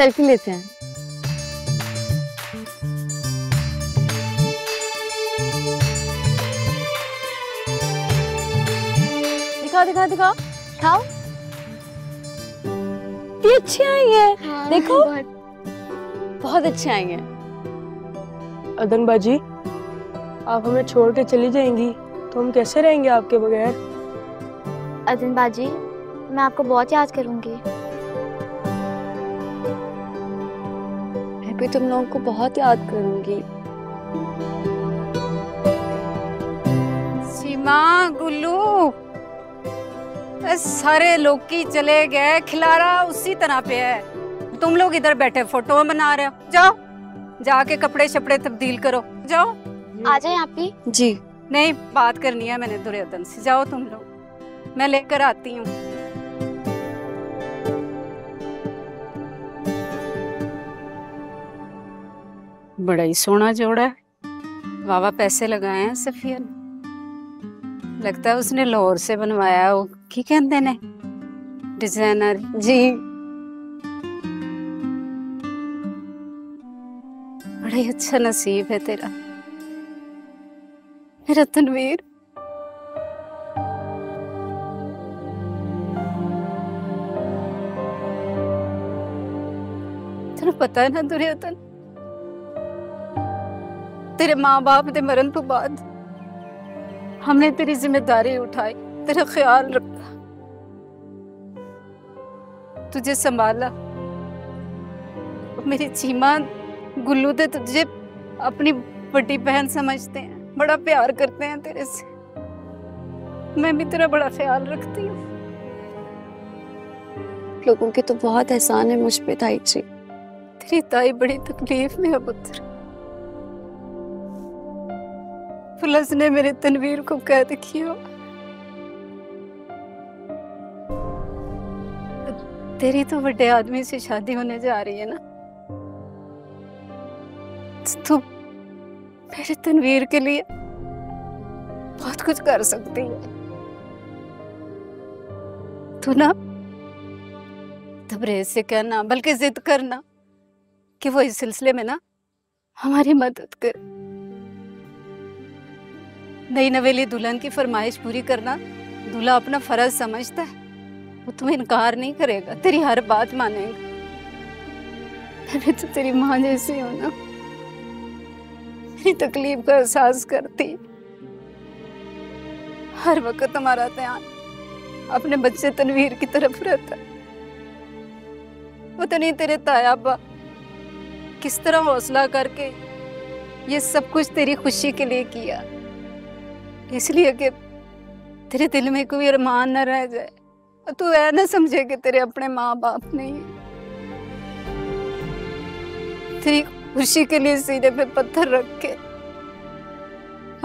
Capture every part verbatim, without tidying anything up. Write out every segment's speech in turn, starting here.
Selfie लेते हैं। दिखा दिखा दिखा खाओ, ये अच्छे आएंगे। हाँ, देखो बहुत अच्छे आएंगे। अदन बाजी, आप हमें छोड़ के चली जाएंगी तो हम कैसे रहेंगे आपके बगैर? अदन बाजी, मैं आपको बहुत याद करूंगी। मैं भी तुम लोगों को बहुत याद करूंगी। सीमा, गुल्लू, सारे लोग की चले गए, खिलारा उसी तरह पे है। तुम लोग इधर बैठे फोटो बना रहे हो। जाओ जाके कपड़े शपड़े तब्दील करो, जाओ। आ जाए आप भी? जी नहीं, बात करनी है मैंने दुर्योधन से। जाओ तुम लोग, मैं लेकर आती हूँ। बड़ा ही सोना जोड़ा है, वावा पैसे लगाए हैं सफिया ने। लगता है उसने लाहौर से बनवाया, वो की कहते ने डिजाइनर। जी बड़ा ही अच्छा नसीब है तेरा मेरा तनवीर। तेन पता है ना दुर्योधन, तेरे माँ बाप के मरण तो बाद हमने तेरी जिम्मेदारी उठाई, तेरा ख्याल रखा, तुझे संभाला। मेरी चीमा गुल्लू दे तुझे अपनी बड़ी बहन समझते हैं, बड़ा प्यार करते हैं तेरे से। मैं भी तेरा बड़ा ख्याल रखती हूँ। लोगों के तो बहुत एहसान है मुझ पे ताई जी। तेरी ताई बड़ी तकलीफ में है पुत्र। फुलस ने मेरे तनवीर को कैद किया। तेरी तो बड़े आदमी से शादी होने जा रही है ना, तू मेरे तनवीर के लिए बहुत कुछ कर सकती है। तू ना तबरेज से कहना, बल्कि जिद करना कि वो इस सिलसिले में ना हमारी मदद करे। नई नवेली दुल्हन की फरमाइश पूरी करना दूल्हा अपना फर्ज समझता है। वो तुम्हें इनकार नहीं करेगा, तेरी हर बात मानेगा। मैं तो तेरी माँ जैसी हूँ ना, मेरी तकलीफ का एहसास करती, हर वक्त हमारा ध्यान अपने बच्चे तनवीर की तरफ रहता। पता नहीं तेरे तायाबा किस तरह हौसला करके ये सब कुछ तेरी खुशी के लिए किया, इसलिए कि तेरे दिल में कोई अरमान न रह जाए और तू ऐ ना समझे कि तेरे अपने माँ बाप नहीं। तेरी खुशी के लिए सीने पे पत्थर रख के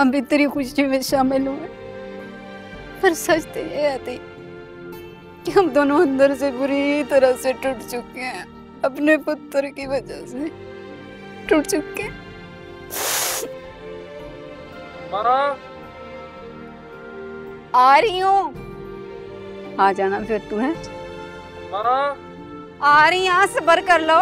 हम भी तेरी खुशी में शामिल हुए। पर सच तो ये है थी कि हम दोनों अंदर से बुरी तरह से टूट चुके हैं, अपने पुत्र की वजह से टूट चुके हैं। आ रही हूँ। आ जाना फिर तू है। आ रही हूँ, सब्र कर लो।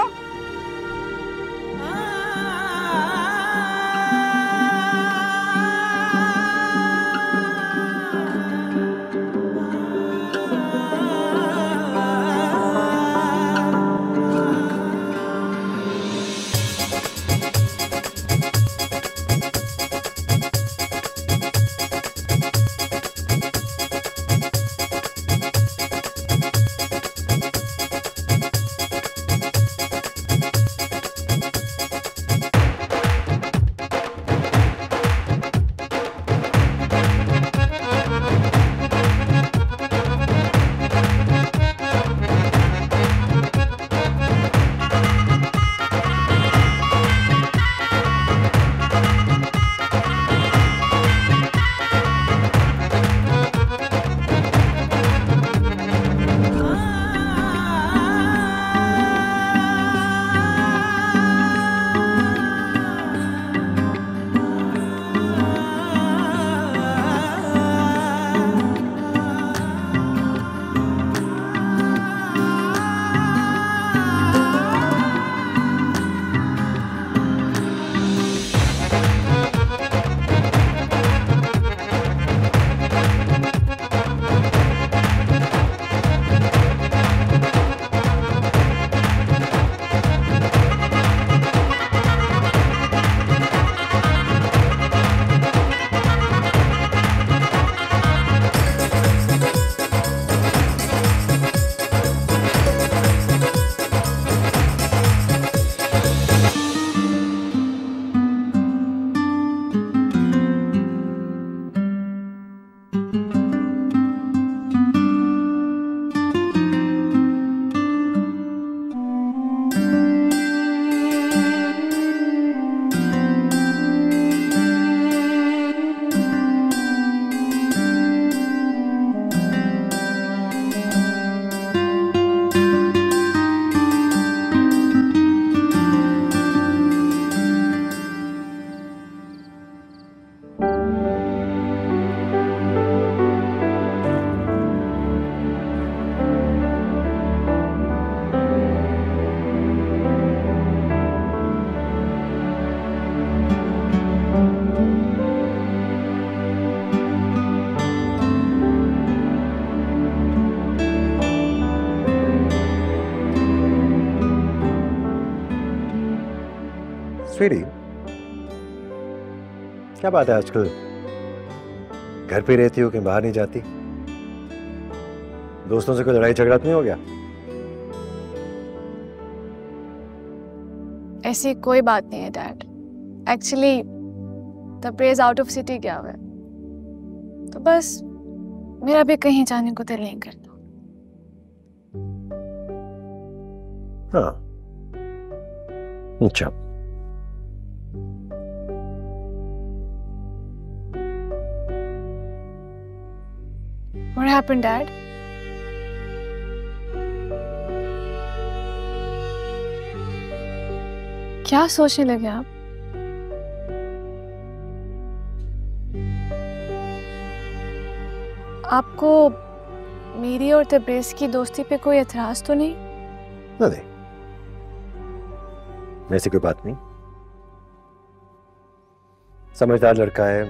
स्वीटी, क्या बात है आजकल घर पे रहती हो कि बाहर नहीं जाती? दोस्तों से कोई लड़ाई झगड़ा तो नहीं हो गया? ऐसी कोई बात नहीं है dad. Actually Tabrez out of city गया हुआ है, तो बस मेरा भी कहीं जाने को दिल नहीं करता। हाँ, अच्छा, What happened, Dad? क्या सोचने लगे आप? आपको मेरी और तब्रेज़ की दोस्ती पे कोई एतराज तो नहीं? नहीं, ऐसी कोई बात नहीं। समझदार लड़का है,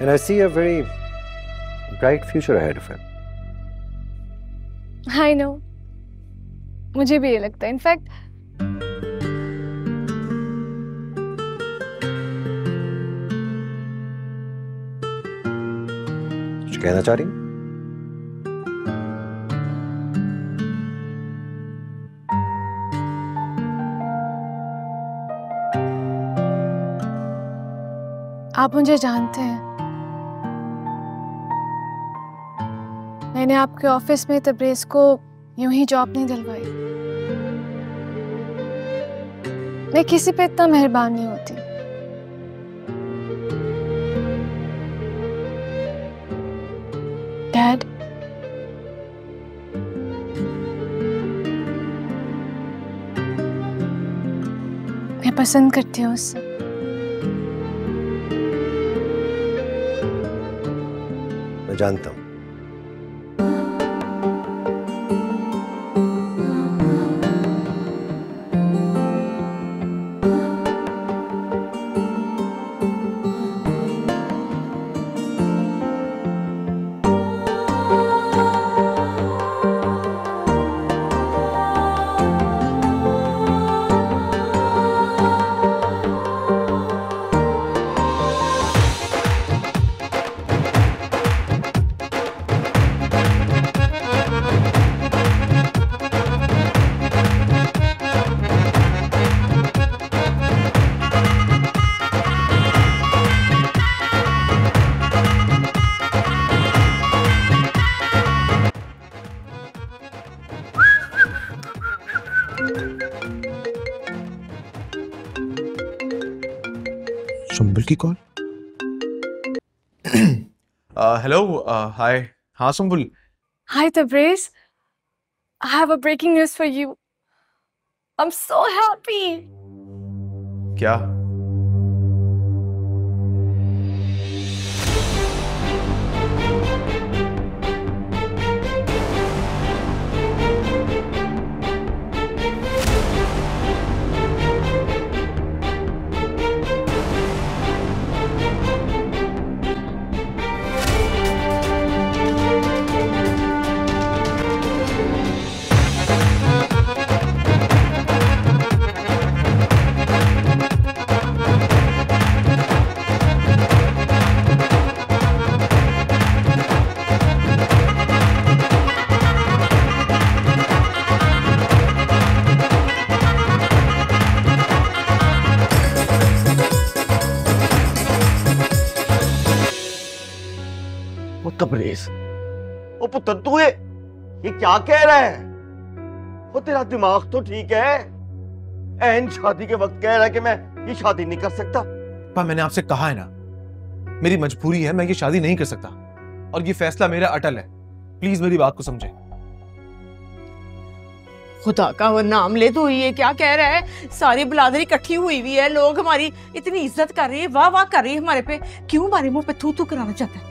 and I see a very bright future ahead of him. I know, मुझे भी ये लगता है। इनफैक्ट कुछ कहना चाह रही? आप मुझे जानते हैं, मैंने आपके ऑफिस में तब्रेज़ को यूं ही जॉब नहीं दिलवाई। मैं किसी पे इतना मेहरबान नहीं होती। डैड, मैं पसंद करती हूँ उससे। जानता हूं, संबल की कॉल। Hello, hi. हाँ Sambal. Hi Tabrez, I have a breaking news for you. I am so happy. क्या? तब्रेज़, ओ पुत्र तू ये क्या कह रहा है? वो तेरा दिमाग तो ठीक है, एन शादी के वक्त कह रहा है कि मैं ये शादी नहीं कर सकता। पर मैंने आपसे कहा है ना, मेरी मजबूरी है, मैं ये शादी नहीं कर सकता और ये फैसला मेरा अटल है। प्लीज मेरी बात को समझे। खुदा का वो नाम ले, तो ये क्या कह रहा है? सारी बिरादरी इकट्ठी हुई हुई है, लोग हमारी इतनी इज्जत कर रहे हैं, वाह वाह कर रहे हैं हमारे पे, क्यों हमारे मुंह पे थू थू कराना चाहता है?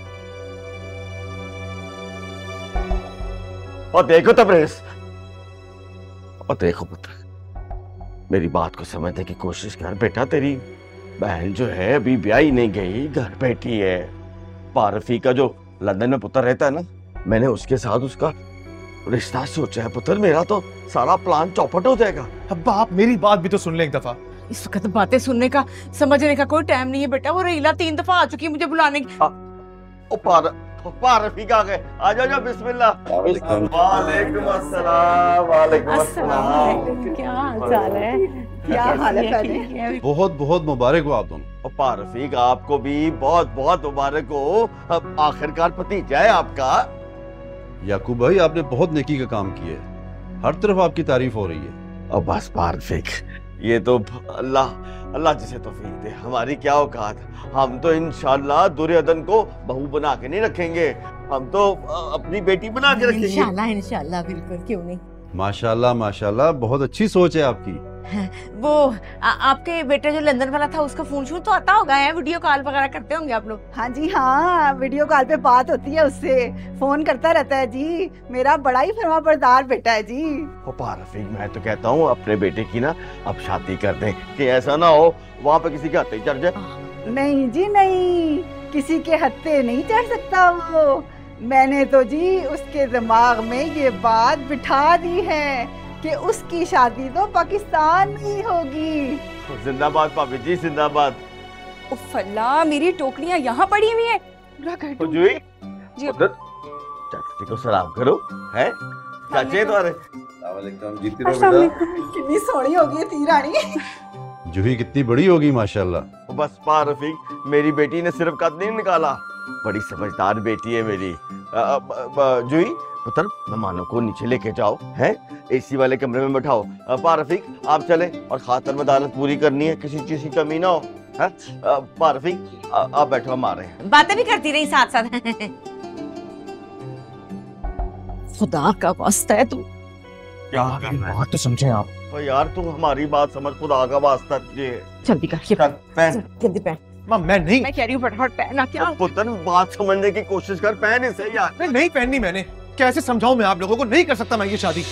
और देखो तब्रेज़, और देखो पुत्र, मेरी बात को समझने की कोशिश कर बेटा। तेरी बहन जो है अभी ब्याही नहीं गई, घर बैठी है। पारफी का जो लंदन में पुत्र रहता है ना, मैंने उसके साथ उसका रिश्ता सोचा है पुत्र, मेरा तो सारा प्लान चौपट हो जाएगा। अब्बा आप मेरी बात भी तो सुन ले एक दफा। इस वक्त बातें सुनने का समझने का कोई टाइम नहीं है बेटा। वो रहीला तीन दफा आ चुकी है मुझे बुलाने की। पारफी का गए आ जाओ जाओ बिस्मिल्लाह। वालेकुम अस्सलाम। वालेकुम अस्सलाम। क्या हाल है? क्या हाल है? बहुत बहुत मुबारक हो आप दोनों। पारफी का आपको भी बहुत बहुत मुबारक हो, आखिरकार भतीजा है आपका। याकूब भाई आपने बहुत नेकी का काम किया है, हर तरफ आपकी तारीफ हो रही है। अब बस पारफी ये तो अल्लाह अल्लाह जिसे तौफीक दे, हमारी क्या औकात। हम तो इंशाल्लाह दुर्योधन को बहू बना के नहीं रखेंगे, हम तो अपनी बेटी बना के रखेंगे इंशाल्लाह। इंशाल्लाह बिल्कुल, क्यों नहीं। माशाल्लाह माशाल्लाह बहुत अच्छी सोच है आपकी। वो आ, आपके बेटे जो लंदन वाला था उसका फोन शूट तो आता होगा, है वीडियो कॉल वगैरह करते होंगे आप लोग? हाँ जी हाँ, वीडियो कॉल पे बात होती है उससे, फोन करता रहता है जी। मेरा बड़ा ही फरमा बरदार बेटा है जी। पारफी मैं तो कहता हूँ अपने बेटे की ना अब शादी कर दें, कि ऐसा ना हो वहाँ पे किसी के हत्थे चढ़ जाए। नहीं जी नहीं, किसी के हत्थे नहीं चढ़ सकता वो। मैंने तो जी उसके दिमाग में ये बात बिठा दी है कि उसकी शादी तो पाकिस्तान में ही होगी। जिंदाबाद भाभी जी, जिंदाबाद। उफ़ल्ला मेरी टोकरियां यहाँ पड़ी हुई हैं। जी चाची को सलाम करो है। चाचे तुम्हारे कितनी सोहनी होगी ती रानी। जूही कितनी बड़ी होगी माशाल्लाह। बस पारफिक मेरी बेटी ने सिर्फ कद नहीं निकाला, बड़ी समझदार बेटी है मेरी। जूही पुत्र मेहमानों को नीचे लेके जाओ है, एसी वाले कमरे में बैठाओ। पारफिक आप चले और खातर मदारत पूरी करनी है, किसी चीज की कमी ना हो। पारफिक आप बैठो, हम आ रहे हैं। बातें भी करती रही साथ साथ। खुदा का वास्ता है तू क्या बात तो समझे आप। तो यार तुम हमारी बात समझ, खुदा का वास्ता जल्दी कर, जल्दी पहन। मैं मैं नहीं मैं कह रही हूँ फटाफट पहना। क्या पुत्र बात समझने की कोशिश कर, पहन इसे यार। नहीं, नहीं पहननी। मैंने कैसे समझाऊं मैं आप लोगों को, नहीं कर सकता मैं ये शादी।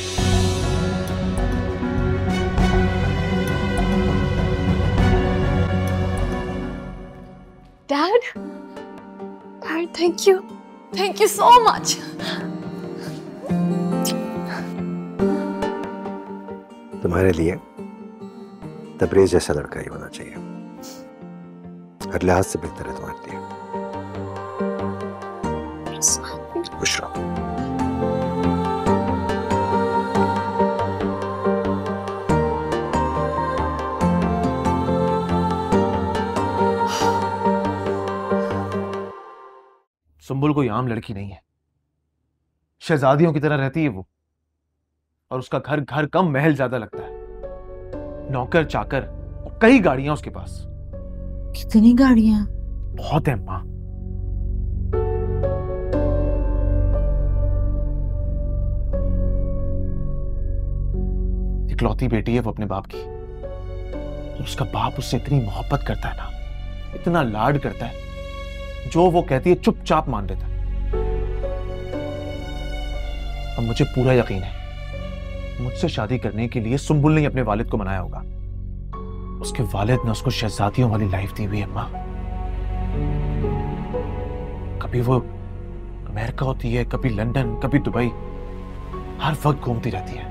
Dad dad thank you, thank you so much. तुम्हारे लिए तबरेज जैसा लड़का ही होना चाहिए, हर लिहाज से बेहतर है तुम्हारे लिए। खुश रहो। सुंबुल कोई आम लड़की नहीं है, शहजादियों की तरह रहती है वो, और उसका घर घर कम महल ज्यादा लगता है। नौकर चाकर और कई गाड़ियां उसके पास। कितनी गाड़ियां? बहुत है माँ। इकलौती बेटी है वो अपने बाप की, और उसका बाप उससे इतनी मोहब्बत करता है ना, इतना लाड करता है, जो वो कहती है चुपचाप मान लेता है। अब मुझे पूरा यकीन है मुझसे शादी करने के लिए सुंबुल ने अपने वालिद को मनाया होगा। उसके वालिद ने उसको शहजादियों वाली लाइफ दी हुई है माँ। कभी वो अमेरिका होती है, कभी लंदन, कभी दुबई, हर वक्त घूमती रहती है।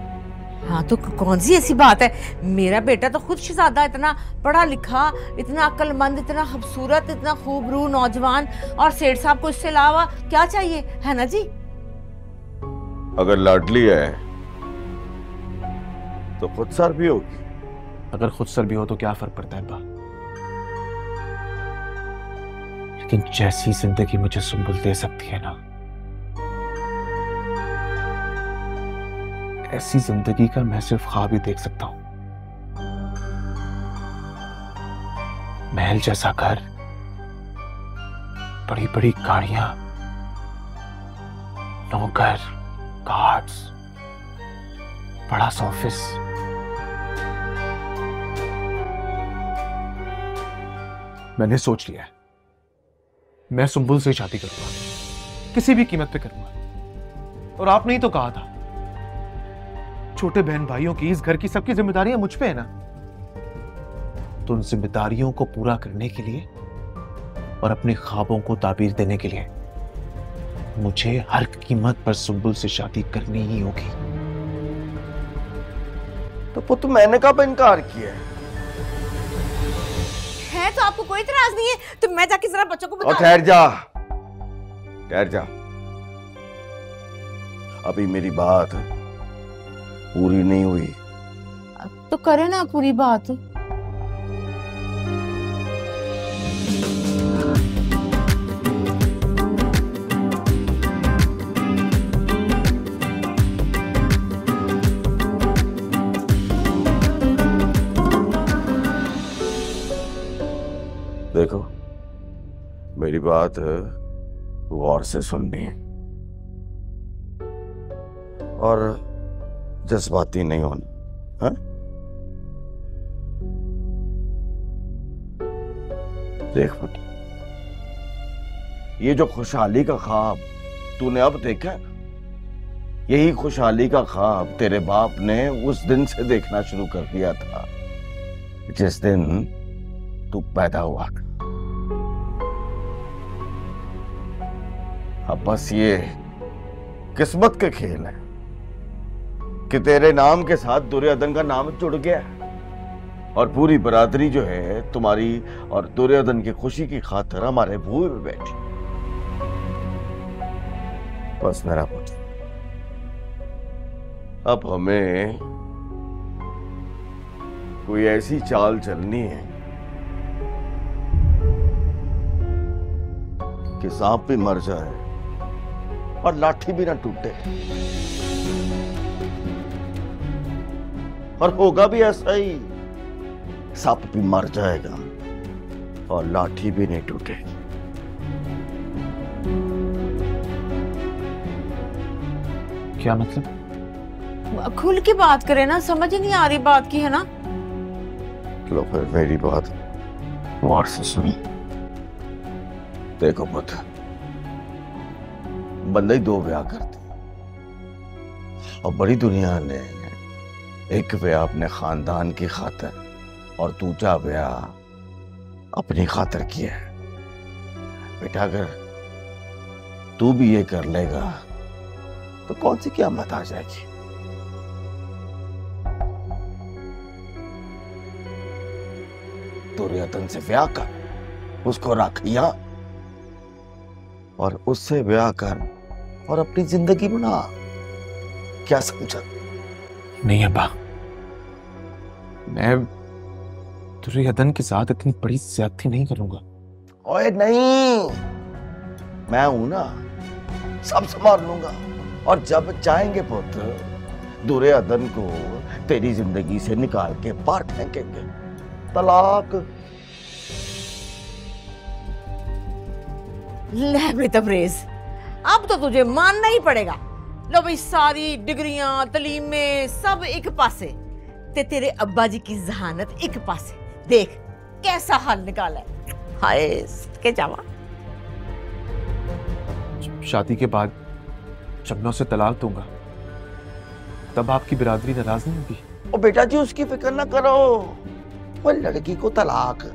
हाँ तो कौन सी ऐसी बात है, मेरा बेटा तो खुद शहजादा, इतना पढ़ा लिखा, इतना अक्लमंद, इतना खूबसूरत, इतना खूबरू नौजवान, और सेठ साहब को इससे अलावा क्या चाहिए, है ना जी। अगर लाडली है तो खुद सर भी होगी, अगर खुद सर भी हो तो क्या फर्क पड़ता है बा। लेकिन जैसी जिंदगी मुझे सुंबुल दे सकती है ना, ऐसी जिंदगी का मैं सिर्फ ख्वाब ही देख सकता हूं। महल जैसा घर, बड़ी बड़ी गाड़ियां, नौकर, गार्ड्स, बड़ा सा ऑफिस, मैंने सोच लिया है मैं सुंबुल से शादी करूंगा, किसी भी कीमत पे करूंगा। और आपने ही तो कहा था छोटे बहन भाइयों की, इस घर की सबकी जिम्मेदारियां मुझ पे है ना, तो उन जिम्मेदारियों को पूरा करने के लिए और अपने ख्वाबों को ताबीर देने के लिए मुझे हर कीमत पर सुंबुल से शादी करनी ही होगी। तो पुत्र मैंने कब इनकार किया है? है तो आपको कोई इतराज नहीं है तो मैं जाके जरा बच्चों को बताऊं। ठहर जा, ठहर जा, अभी मेरी बात पूरी नहीं हुई। तो करे ना पूरी बात। देखो मेरी बात गौर से सुननी है और जज्बाती नहीं होना। हा? देख बेटी, ये जो खुशहाली का ख्वाब तूने अब देखा, यही खुशहाली का ख्वाब तेरे बाप ने उस दिन से देखना शुरू कर दिया था जिस दिन तू पैदा हुआ। अब बस ये किस्मत के खेल है कि तेरे नाम के साथ दुर्योधन का नाम जुड़ गया है और पूरी बरादरी जो है तुम्हारी और दुर्योधन की खुशी की खातिर हमारे भूमि पे बैठी। बस मेरा पुत्र, अब हमें कोई ऐसी चाल चलनी है कि सांप भी मर जाए और लाठी भी ना टूटे। और होगा भी ऐसा ही, सांप भी मर जाएगा और लाठी भी नहीं टूटेगी। क्या मतलब? खुल के बात करें ना, समझ ही नहीं आ रही बात की, है ना? चलो फिर मेरी बात गौर से सुन। देखो पुत्र, बंदे दो ब्याह करते और बड़ी दुनिया ने एक ब्याह अपने खानदान की खातिर और दूसरा ब्याह अपनी खातिर किया है। बेटा अगर तू भी ये कर लेगा तो कौन सी क़यामत आ जाएगी? तो रियतन से ब्याह कर, उसको रख यहाँ और उससे ब्याह कर और अपनी जिंदगी बना। क्या समझा? नहीं अब्बा, मैं दुर्योधन के साथ इतनी बड़ी ज्यादती नहीं करूंगा। ओए नहीं, मैं हूं ना, सब संभाल लूंगा। और जब चाहेंगे पुत्र दुर्योधन को तेरी जिंदगी से निकाल के बाहर फेंकेंगे। तलाक ले तबरेज, अब तो तुझे मानना ही पड़ेगा। लो भाई, सारी डिग्रियां तलीमें सब एक पासे ते तेरे अब्बा जी की जहानत एक पासे। देख कैसा हाल निकाला है। हाय के जावा। शादी के बाद जब मैं उसे तलाक दूंगा तब आपकी बिरादरी नाराज नहीं होगी? ओ बेटा जी, उसकी फिक्र ना करो। वो लड़की को तलाक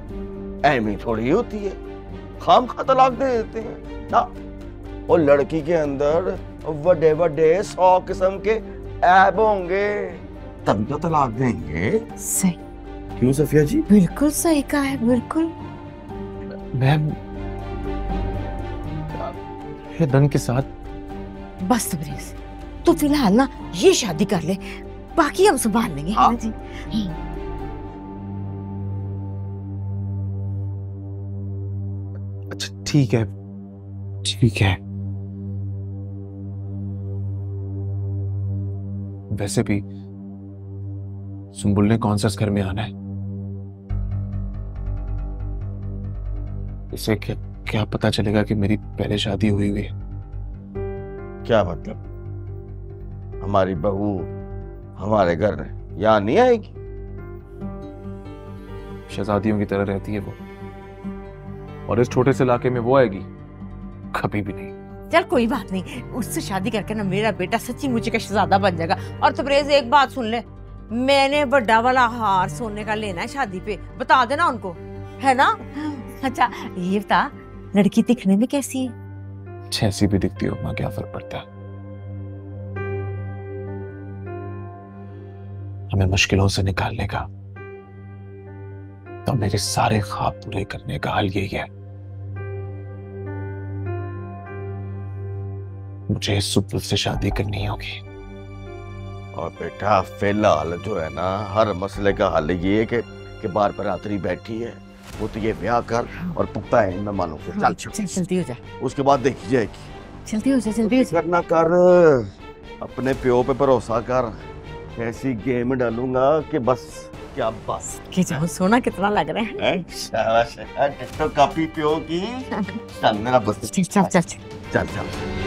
ऐमी थोड़ी होती है, खाम खा तलाक दे देते हैं ना। वो लड़की के अंदर वडे वडे सौ किस्म के ऐब होंगे तब तो तलाक देंगे। सही क्यों सफिया जी? बिल्कुल सही कहा है, बिल्कुल। मैम रियतन के साथ बस तबरेज, तो फिलहाल ना ये शादी कर ले, बाकी हम संभाल लेंगे। हाँ जी। अच्छा ठीक है, ठीक है। वैसे भी सुंबुल ने कौन सा इस घर में आना है? इसे क्या क्या पता चलेगा कि मेरी पहले शादी हुई हुई है? क्या मतलब? हमारी बहू हमारे घर यहाँ नहीं आएगी? शहजादियों की तरह रहती है वो, और इस छोटे से इलाके में वो आएगी? कभी भी नहीं। चल कोई बात नहीं, उससे शादी करके ना मेरा बेटा सच्ची मुझे का शहजादा बन जाएगा। और तबरेज एक बात सुन ले, मैंने बड़ा वाला हार सोने का लेना है शादी पे, बता देना उनको, है ना? अच्छा ये बता, लड़की दिखने में कैसी है? जैसी भी दिखती हो, मां क्या फर्क पड़ता है। हमें मुश्किलों से निकालने का तो मेरे सारे ख्वाब पूरे करने का हाल यही है। मुझे सुबुल से शादी करनी होगी। और बेटा फिलहाल जो है ना, हर मसले का हल ये है कि कि बार बरातरी बैठी है, वो तो ये ब्याह कर और पक्का है मैं मानूंगा। चल चल जल्दी हो जा, उसके बाद देखी जाएगी। जल्दी हो जा, जल्दी करना कर, अपने प्यो पे भरोसा कर। ऐसी गेम डालूंगा कि बस क्या बस कि जाओ। सोना कितना लग रहा है, शाबाश तो काफी प्यो की। चल मेरा बस, चल चल चल चल चल।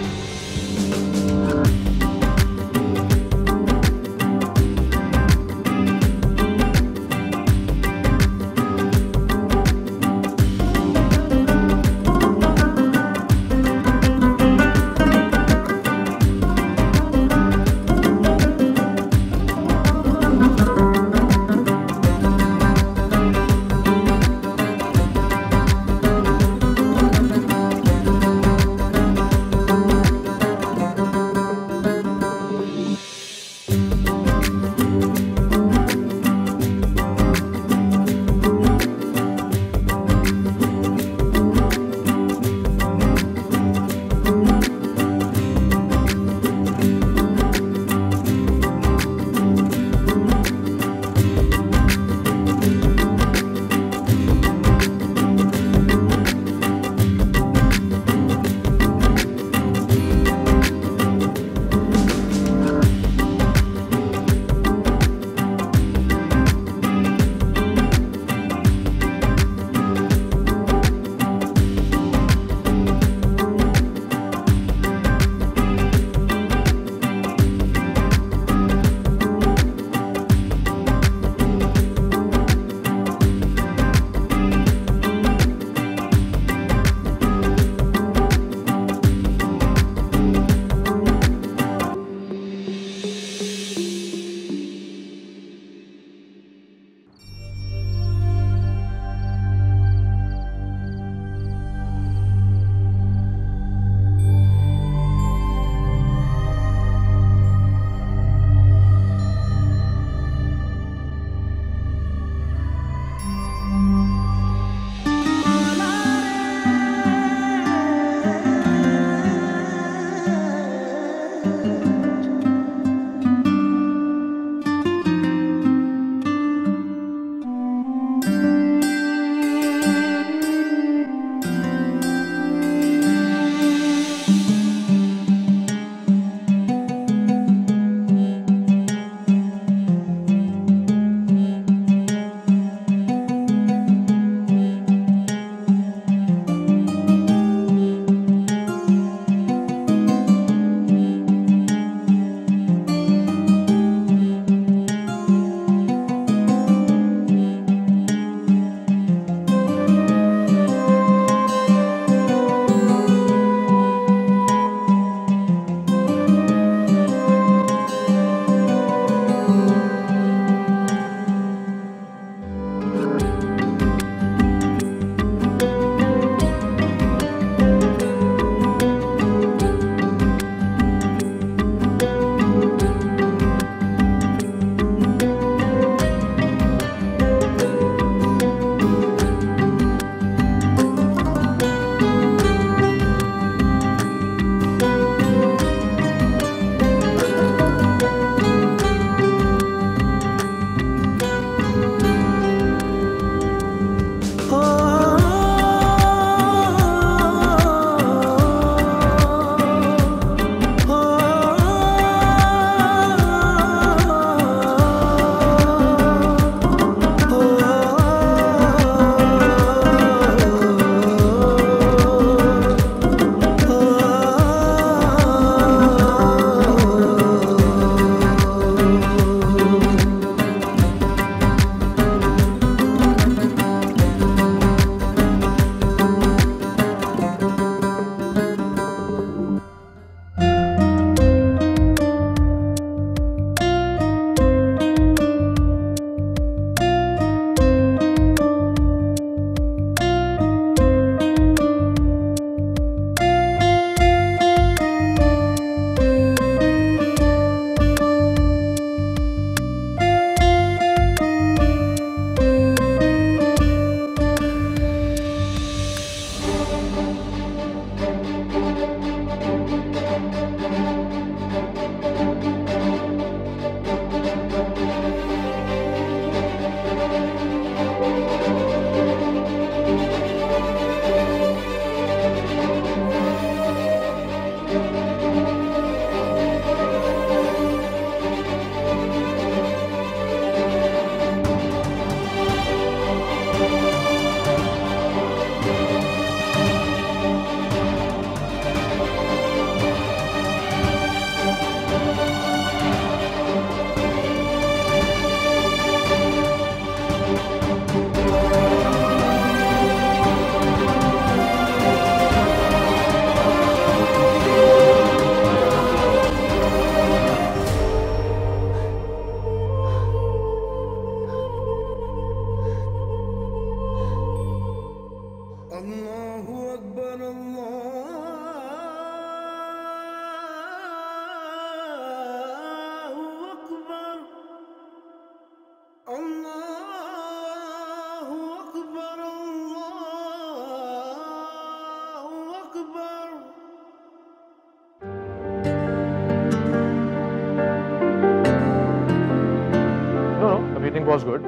Was good.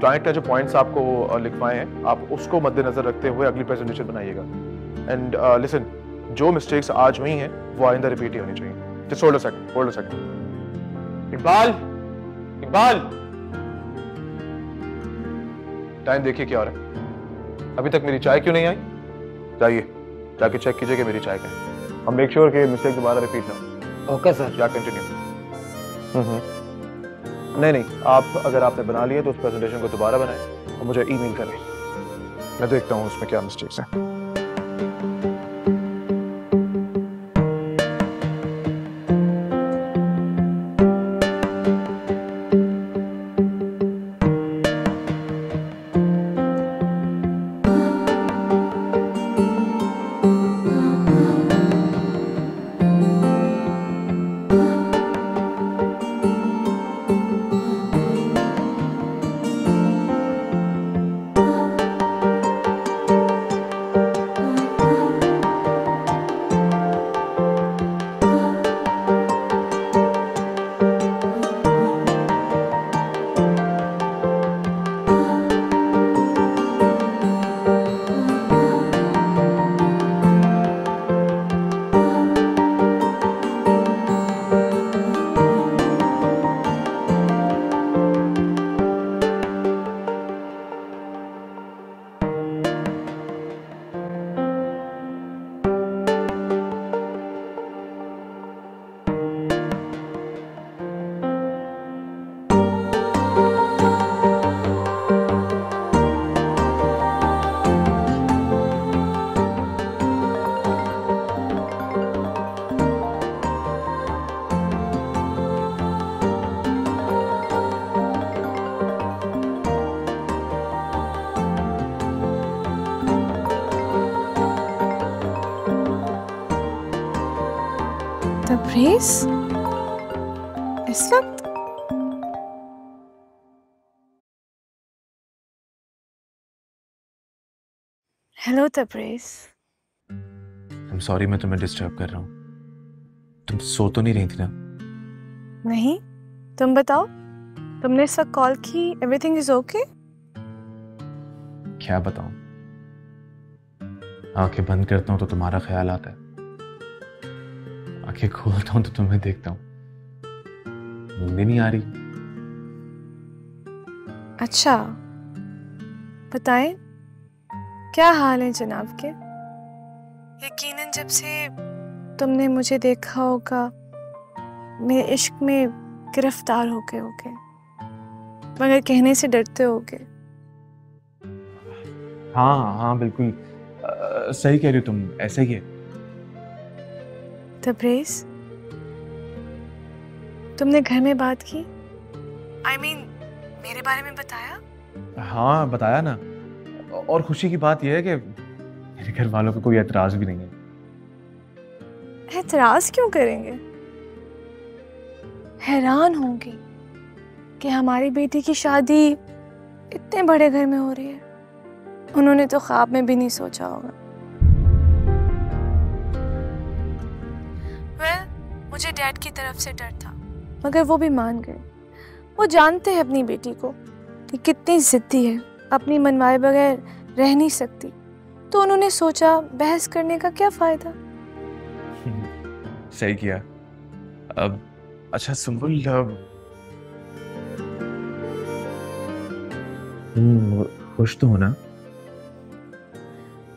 क्लाइंट ने जो पॉइंट्स आपको लिखवाए हैं आप उसको मद्देनजर रखते हुए अगली प्रेजेंटेशन बनाइएगा। एंड लिसन, जो मिस्टेक्स आज हुई हैं वो आइंदा रिपीट ही होनी चाहिए। Just hold a second, hold a second. Iqbal, Iqbal, time देखिए क्या हो रहा है। अभी तक मेरी चाय क्यों नहीं आई? जाइए जाके चेक कीजिए कि मेरी चाय का है। हम मेक श्योर कि मिस्टेक दोबारा रिपीट ना हो। Okay sir. या कंटिन्यू। नहीं नहीं, आप अगर आपने बना लिया तो उस प्रेजेंटेशन को दोबारा बनाएं और मुझे ईमेल करें। मैं देखता हूँ उसमें क्या मिस्टेक्स हैं। तब्रेज़ इस वक्त? हेलो तब्रेज़। I'm sorry मैं तुम्हें डिस्टर्ब कर रहा हूँ। तुम सो तो नहीं रही थी ना? नहीं, तुम बताओ, तुमने इस वक्त कॉल की, एवरीथिंग इज ओके? क्या बताऊँ, आंखें बंद करता हूँ तो तुम्हारा ख्याल आता है, आंखें खोलता हूं तो तुम्हें देखता हूं, नींद नहीं आ रही। अच्छा बताएं, क्या हाल है जनाब के? यकीनन जब से तुमने मुझे देखा होगा मेरे इश्क में गिरफ्तार हो गए होगे, मगर कहने से डरते होगे। हाँ हाँ बिल्कुल, आ, सही कह रही हो तुम, ऐसा ही है। तब्रेज़, तुमने घर में बात की? I mean, मेरे बारे में बताया? हाँ बताया ना, और खुशी की बात यह है कि मेरे घर वालों को कोई एतराज भी नहीं है। एतराज क्यों करेंगे? हैरान होंगी कि हमारी बेटी की शादी इतने बड़े घर में हो रही है, उन्होंने तो ख्वाब में भी नहीं सोचा होगा। मुझे डैड की तरफ से डर था, मगर वो भी मान गए। वो जानते हैं अपनी बेटी को कि कितनी जिद्दी है, अपनी मनवाए बगैर रह नहीं सकती, तो उन्होंने सोचा बहस करने का क्या फायदा। सही किया। अब अच्छा सुंबुल, खुश तो हो ना?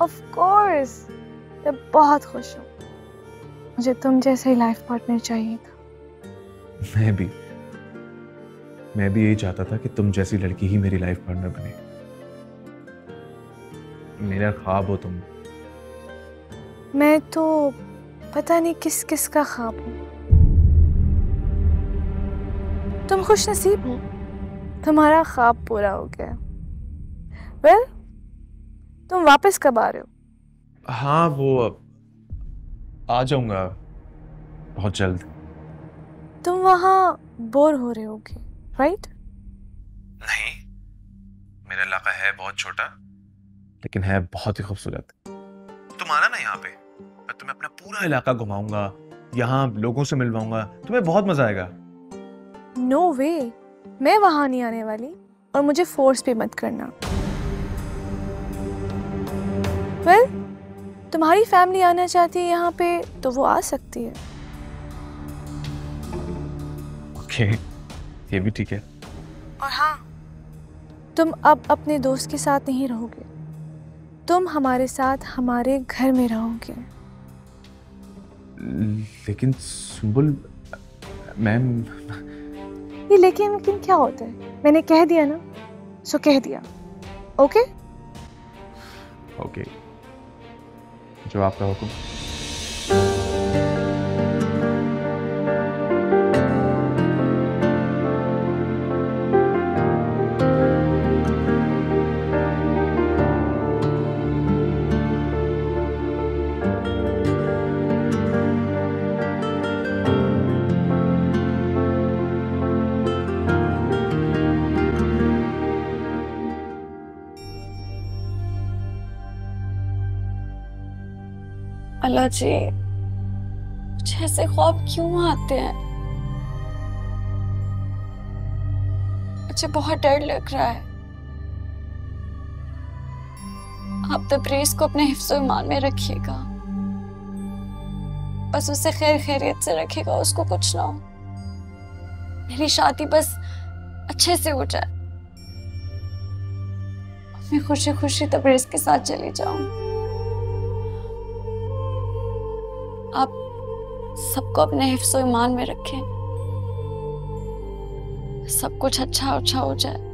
ऑफ कोर्स, मैं बहुत खुश हूँ। मुझे तुम जैसे ही लाइफ पार्टनर चाहिए था। मैं भी मैं भी यही चाहता था कि तुम जैसी लड़की ही मेरी लाइफ पार्टनर बने, मेरा ख्वाब हो तुम। मैं तो पता नहीं किस किस का ख्वाब हूँ। तुम खुशनसीब हो, तुम्हारा ख्वाब पूरा हो गया। वेल, तुम वापस कब आ रहे हो? हाँ वो आ जाऊंगा बहुत जल्द। तुम वहां बोर हो रहे होगे, राइट? नहीं, मेरा इलाका है बहुत छोटा, लेकिन है बहुत ही खूबसूरत। तुम आना ना यहाँ पे, मैं तुम्हें अपना पूरा इलाका घुमाऊंगा, यहाँ लोगों से मिलवाऊंगा, तुम्हें बहुत मजा आएगा। नो वे, मैं वहां नहीं आने वाली, और मुझे फोर्स भी मत करना। वेल, तुम्हारी फैमिली आना चाहती है यहाँ पे तो वो आ सकती है। ओके, ये भी ठीक है। और हाँ, तुम अब अपने दोस्त के साथ नहीं रहोगे, तुम हमारे साथ हमारे घर में रहोगे। लेकिन सुबुल मैम, ये लेकिन लेकिन क्या होता है? मैंने कह दिया ना, सो कह दिया। ओके ओके, जो आपका हुक्म। अल्लाह जी, मुझे ऐसे ख्वाब क्यों आते हैं? मुझे बहुत डर लग रहा है। आप तब्रेज़ को अपने हिफ्ज़-ए-ईमान में रखिएगा, बस उसे खैर खैरियत से रखिएगा, उसको कुछ ना हो। मेरी शादी बस अच्छे से हो जाए, मैं खुशी खुशी तब्रेज़ के साथ चली जाऊं। आप सबको अपने हिफ्ज़-ओ-ईमान में रखें, सब कुछ अच्छा अच्छा हो जाए।